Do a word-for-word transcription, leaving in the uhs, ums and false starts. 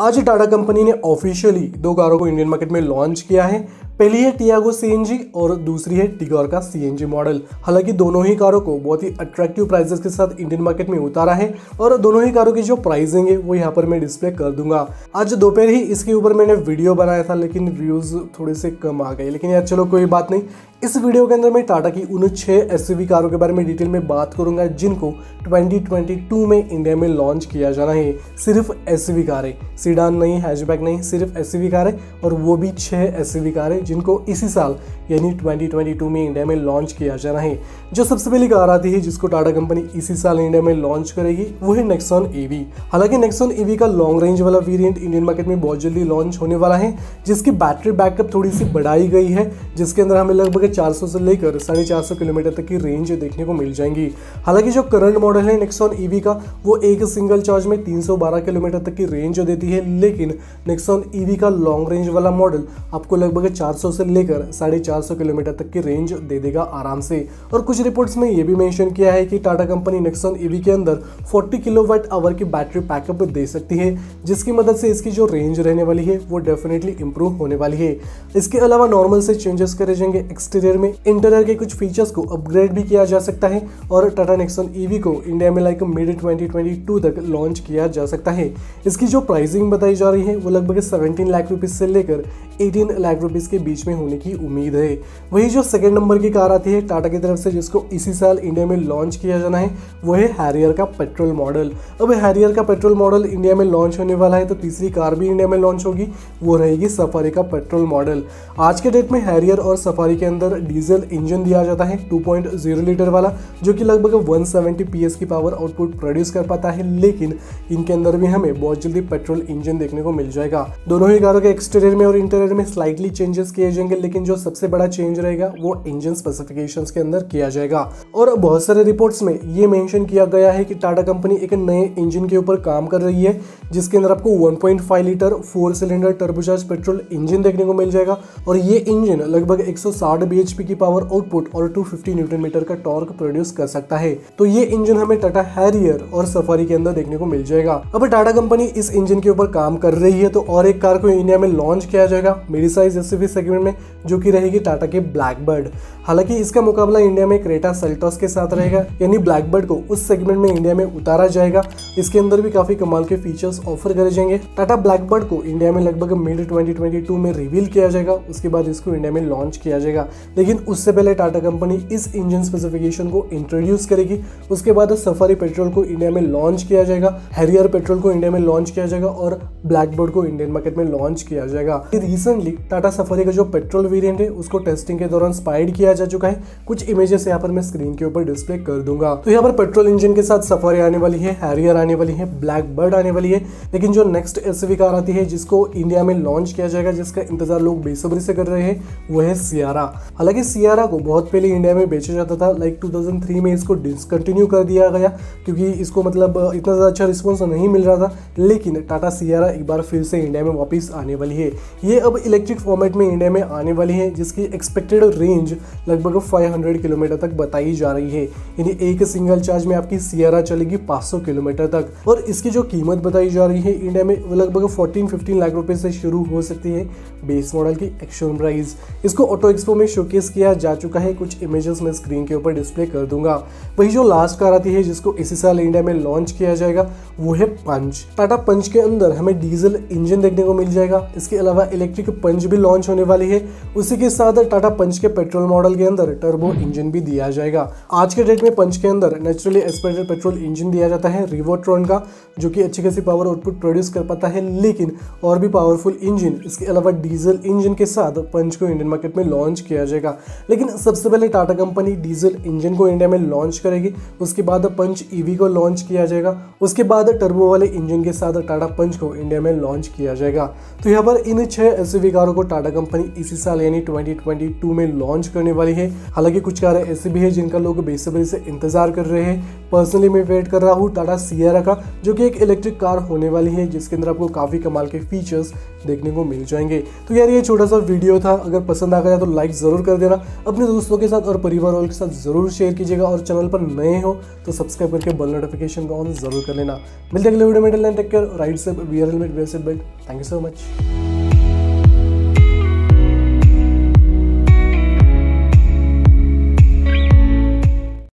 आज ही टाटा कंपनी ने ऑफिशियली दो कारों को इंडियन मार्केट में लॉन्च किया है। पहली है टियागो सीएनजी और दूसरी है टिगोर का सीएनजी मॉडल। हालांकि दोनों ही कारों को बहुत ही अट्रैक्टिव प्राइसेस के साथ इंडियन मार्केट में उतारा है और दोनों ही कारों की जो प्राइसिंग है वो यहाँ पर मैं डिस्प्ले कर दूंगा। आज दोपहर ही इसके ऊपर मैंने वीडियो बनाया था लेकिन व्यूज थोड़े से कम आ गए, लेकिन यार चलो कोई बात नहीं। इस वीडियो के अंदर मैं टाटा की उन छः एसयूवी कारों के बारे में डिटेल में बात करूंगा जिनको दो हज़ार बाईस में इंडिया में लॉन्च किया जाना है। सिर्फ एसयूवी कारें, सीडान नहीं, हैचबैक नहीं, सिर्फ एसयूवी कारें, और वो भी छः एसयूवी कारें जिनको इसी साल यानी दो हज़ार बाईस में इंडिया में लॉन्च किया जाना है। जो सबसे पहली कार आती है जिसको टाटा कंपनी इसी साल इंडिया में लॉन्च करेगी वो है नेक्सॉन ईवी। हालांकि नेक्सॉन ईवी का लॉन्ग रेंज वाला वेरिएंट इंडियन मार्केट में बहुत जल्दी लॉन्च होने वाला है, जिसकी बैटरी बैकअप थोड़ी सी बढ़ाई गई है, जिसके अंदर हमें लगभग चार सौ से लेकर साढ़े चार सौ किलोमीटर तक की रेंज देखने को मिल जाएंगी। हालांकि जो करंट मॉडल है नेक्सॉन ईवी का वो एक सिंगल चार्ज में तीन सौ बारह किलोमीटर तक की रेंज देती है, लेकिन नेक्सॉन ईवी का लॉन्ग रेंज वाला मॉडल आपको लगभग चार सौ से लेकर साढ़े चार सौ किलोमीटर तक की रेंज दे देगा आराम से। और कुछ रिपोर्ट्स में ये भी मेंशन किया है कि टाटा कंपनी नेक्सॉन ईवी के अंदर चालीस किलोवाट आवर की बैटरी बैकअप दे सकती है, जिसकी मदद से इसकी जो रेंज रहने वाली है वो डेफिनेटली इंप्रूव होने वाली है। इसके अलावा नॉर्मल से चेंजेस करे जाएंगे एक्सटीरियर में, इंटीरियर के कुछ फीचर्स को अपग्रेड भी किया जा सकता है और टाटा नेक्सॉन ईवी को इंडिया में लाइक मिड दो हज़ार बाईस तक लॉन्च किया जा सकता है। इसकी जो प्राइसिंग बताई जा रही है वो लगभग सत्रह लाख रुपीस से लेकर अठारह लाख रुपीस के बीच में होने की उम्मीद है। वही जो सेकंड नंबर की कार आती है टाटा की तरफ से जिसको इसी साल इंडिया में लॉन्च किया जाना है वो है हैरियर का पेट्रोल मॉडल। अब हैरियर का पेट्रोल मॉडल इंडिया में लॉन्च होने वाला है तो तीसरी कार भी इंडिया में लॉन्च होगी, वो रहेगी सफारी का पेट्रोल मॉडल। आज के डेट में हैरियर और सफारी के अंदर डीजल इंजन दिया जाता है दो पॉइंट ज़ीरो लीटर वाला, जो कि लगभग एक सौ सत्तर पीएस की पावर आउटपुट प्रोड्यूस कर पाता है, लेकिन इनके अंदर भी हमें बहुत जल्दी पेट्रोल इंजन देखने को मिल जाएगा। दोनों ही कारों के एक्सटीरियर में और इंटीरियर में स्लाइटली चेंजेस किए जाएंगे, लेकिन जो सबसे बड़ा चेंज रहेगा वो इंजन स्पेसिफिकेशंस के अंदर किया जाएगा। और बहुत सारे रिपोर्ट्स में ये मेंशन किया गया है कि टाटा कंपनी एक नए इंजन के ऊपर काम कर रही है, जिसके अंदर आपको एक पॉइंट पाँच litre four cylinder turbocharge petrol engine देखने को मिल जाएगा और ये इंजन लगभग एक सौ साठ बीएचपी की पावर आउटपुट और दो सौ पचास न्यूटन मीटर का टॉर्क प्रोड्यूस कर सकता है। तो ये इंजन हमें टाटा हैरियर और सफारी के अंदर देखने को मिल जाएगा। अब टाटा कंपनी इस इंजन के ऊपर काम कर रही है तो और एक कार को इंडिया में लॉन्च किया जाएगा मिड साइज एसयूवी सेगमेंट में, जो कि रहेगी टाटा के ब्लैकबर्ड। हालांकि इसका मुकाबला इंडिया में क्रेटा सेल्टॉस के साथ रहेगा, यानी ब्लैकबर्ड को उस सेगमेंट में इंडिया में उतारा जाएगा। इसके अंदर भी काफी कमाल के फीचर्स ऑफर करे जाएंगे। टाटा ब्लैकबर्ड को इंडिया में लगभग मिड दो हज़ार बाईस में रिवील किया जाएगा, उसके बाद इसको इंडिया में लॉन्च किया जाएगा, लेकिन उससे पहले टाटा कंपनी इस इंजन स्पेसिफिकेशन को इंट्रोड्यूस करेगी। उसके बाद सफारी पेट्रोल को इंडिया में लॉन्च किया जाएगा, हैरियर पेट्रोल को इंडिया में लॉन्च किया जाएगा और ब्लैकबर्ड को इंडियन मार्केट में लॉन्च किया जाएगा। रिसेंटली टाटा सफारी का जो पेट्रोल वेरिएंट है उसको टेस्टिंग के दौरान स्पाइड किया जा चुका है। कुछ इमेजेस यहाँ पर मैं स्क्रीन के ऊपर डिस्प्ले कर दूंगा। तो यहाँ पर पेट्रोल इंजन के साथ सफारी आने वाली है, हैरियर आने वाली है, ब्लैकबर्ड आने वाली है, लेकिन जो नेक्स्ट एसयूवी कार आती है जिसको इंडिया में लॉन्च किया जाएगा, जिसका इंतजार लोग बेसब्री से कर रहे हैं, वो है सियारा। हालांकि सियारा को बहुत पहले इंडिया में बेचा जाता था, लाइक दो हज़ार तीन में इसको डिसकंटिन्यू कर दिया गया क्योंकि इसको मतलब इतना ज़्यादा अच्छा रिस्पॉन्स नहीं मिल रहा था, लेकिन टाटा सियारा एक बार फिर से इंडिया में वापस आने वाली है। ये अब इलेक्ट्रिक फॉर्मेट में इंडिया में आने वाली है, जिसकी एक्सपेक्टेड रेंज लगभग पाँच सौ किलोमीटर तक बताई जा रही है, यानी एक सिंगल चार्ज में आपकी सियारा चलेगी पाँच सौ किलोमीटर तक। और इसकी जो कीमत बताई जा रही है इंडिया में लगभग चौदह पंद्रह लाख रुपए से शुरू हो सकती है बेस मॉडल की एक्शन प्राइस। इसको ऑटो एक्सपो में शोकेस किया जा चुका है, कुछ इमेजेस मैं स्क्रीन के ऊपर डिस्प्ले कर दूंगा। वही जो लास्ट कार आती है जिसको इसी साल इंडिया में लॉन्च किया जाएगा वो है पंच। टाटा पंच के अंदर हमें डीजल इंजन देखने को मिल जाएगा, इसके अलावा इलेक्ट्रिक पंच भी लॉन्च होने वाली है। उसी के साथ टाटा पंच के पेट्रोल मॉडल के अंदर टर्बो इंजन भी दिया जाएगा। आज के डेट में पंच के अंदर नेचुरली एस्पिरेटेड पेट्रोल इंजन दिया जाता है रिवोट्रॉन का, जो कि अच्छी खासी पावर आउटपुट प्रोड्यूस कर पाता है, लेकिन और भी पावरफुल इंजन इसके अलावा डीजल इंजन के साथ पंच को इंडियन मार्केट में लॉन्च किया जाएगा। लेकिन सबसे पहले टाटा कंपनी डीजल इंजन को इंडिया में लॉन्च करेगी, उसके बाद पंच ईवी को लॉन्च किया जाएगा, उसके बाद टर्बो वाले इंजन के साथ टाटा पंच को इंडिया में लॉन्च किया जाएगा। तो यहाँ पर इन छह एसयूवी कारों को टाटा कंपनी कंपनी इसी साल यानी ट्वेंटी ट्वेंटी टू में लॉन्च करने वाली है। हालांकि कुछ कारें ऐसी भी है जिनका लोग बेसब्री से इंतजार कर रहे हैं। पर्सनली मैं वेट कर रहा हूँ टाटा सियरा का, जो कि एक इलेक्ट्रिक कार होने वाली है जिसके अंदर आपको काफ़ी कमाल के फीचर्स देखने को मिल जाएंगे। तो यार ये छोटा सा वीडियो था, अगर पसंद आ गया तो लाइक ज़रूर कर देना, अपने दोस्तों के साथ और परिवार वालों के साथ ज़रूर शेयर कीजिएगा और चैनल पर नए हो तो सब्सक्राइब करके बेल नोटिफिकेशन को ऑन जरूर कर लेना। मिलते हैं अगले वीडियो में, take care, ride safe, we are helmet, wear seat belt. Thank you so much.